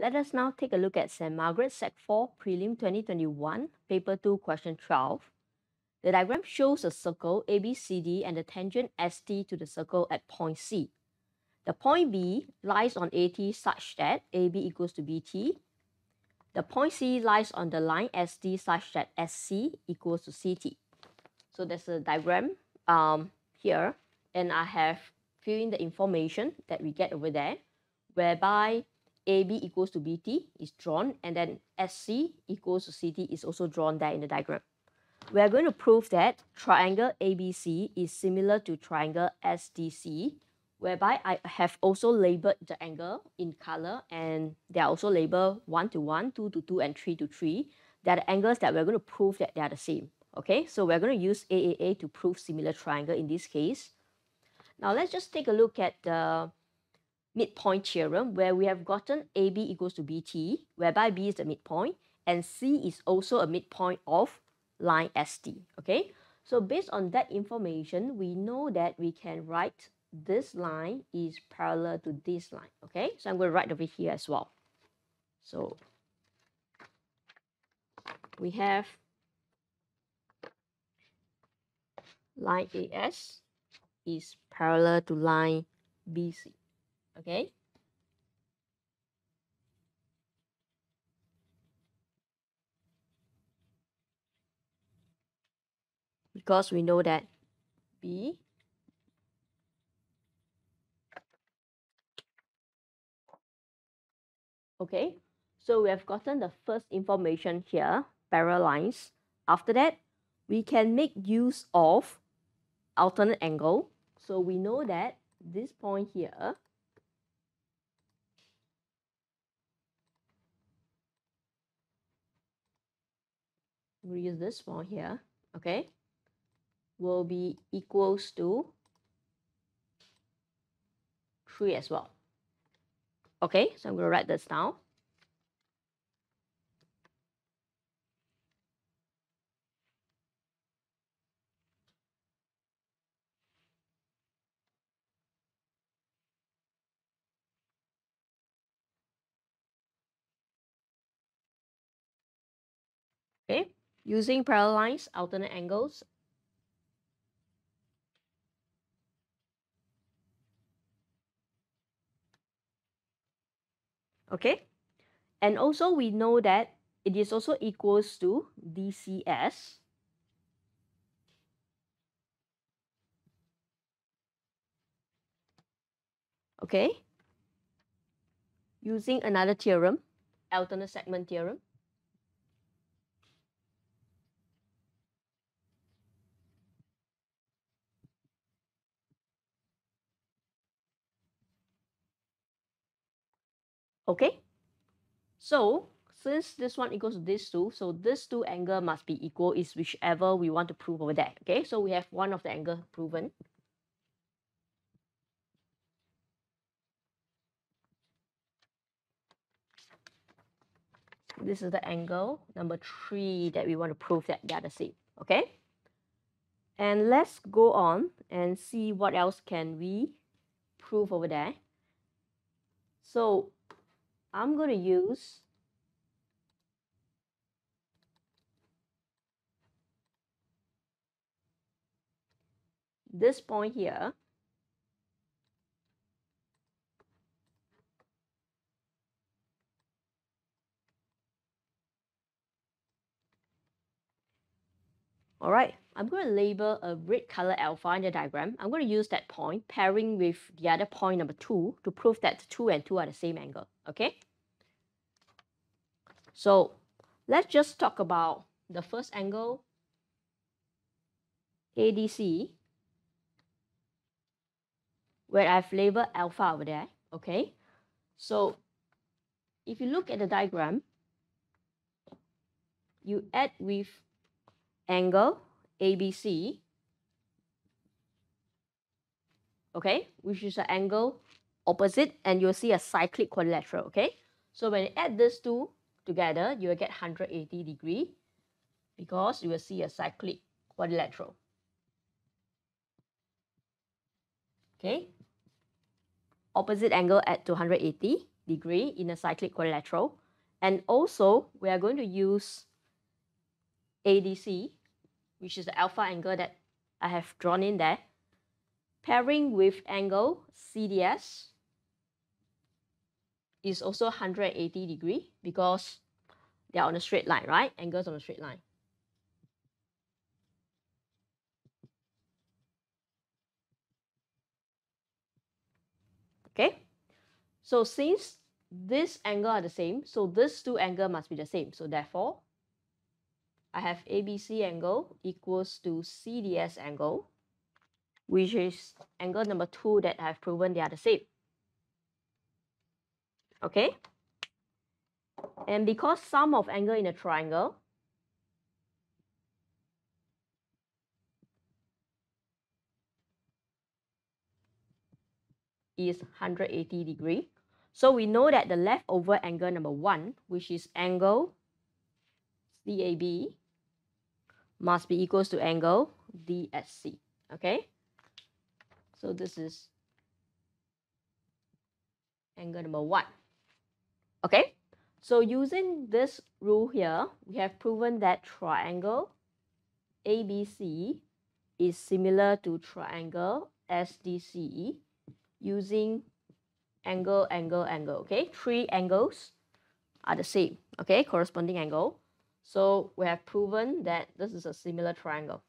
Let us now take a look at St. Margaret's Sec 4 Prelim 2021, Paper 2, Question 12. The diagram shows a circle ABCD and the tangent ST to the circle at point C. The point B lies on AT such that AB equals to BT. The point C lies on the line SD such that SC equals to CT. So there's a diagram here, and I have filled in the information that we get over there, whereby AB equals to BT is drawn, and then SC equals to CT is also drawn there in the diagram. We are going to prove that triangle ABC is similar to triangle SDC, whereby I have also labelled the angle in colour, and they are also labelled 1 to 1, 2 to 2, and 3 to 3. They are the angles that we are going to prove that they are the same. Okay, so we are going to use AAA to prove similar triangle in this case. Now let's just take a look at the midpoint theorem, where we have gotten AB equals to BT, whereby B is the midpoint, and C is also a midpoint of line ST. Okay, so based on that information, we know that we can write this line is parallel to this line. Okay, so I'm going to write over here as well. So we have line AS is parallel to line BC. Okay, because we know that B . Okay, so we have gotten the first information here, parallel lines. After that, we can make use of alternate angle. So we know that this point here okay, will be equals to 3 as well. Okay, so I'm going to write this down. Okay, using parallel lines, alternate angles. Okay, and also we know that it is also equals to DCS. Okay, using another theorem, alternate segment theorem. Okay, so since this one equals to this two, so this two angle must be equal, is whichever we want to prove over there. Okay, so we have one of the angle proven. This is the angle number 3 that we want to prove that they are the same. Okay, and let's go on and see what else can we prove over there. So I'm going to use this point here . All right, I'm going to label a red color alpha in the diagram. I'm going to use that point pairing with the other point number 2 to prove that 2 and 2 are the same angle. Okay, so let's just talk about the first angle, ADC, where I've labeled alpha over there. Okay, so if you look at the diagram, you add with angle ABC, okay, which is an angle opposite, and you'll see a cyclic quadrilateral. Okay, so when you add these two together, you will get 180 degrees because you will see a cyclic quadrilateral. Okay, opposite angle at 280 degree in a cyclic quadrilateral. And also, we are going to use ADC, which is the alpha angle that I have drawn in there, pairing with angle CDS is also 180 degrees because they are on a straight line, right? Angles on a straight line. Okay, so since this angle are the same, so these two angles must be the same. So therefore, I have ABC angle equals to CDS angle, which is angle number 2 that I've proven they are the same. Okay, and because sum of angle in a triangle is 180 degrees, so we know that the leftover angle number 1, which is angle CAB, must be equals to angle DSC. Okay, so this is angle number 1. Okay, so using this rule here, we have proven that triangle ABC is similar to triangle SDCE using angle, angle, angle. Okay, 3 angles are the same. Okay, corresponding angle. So we have proven that this is a similar triangle.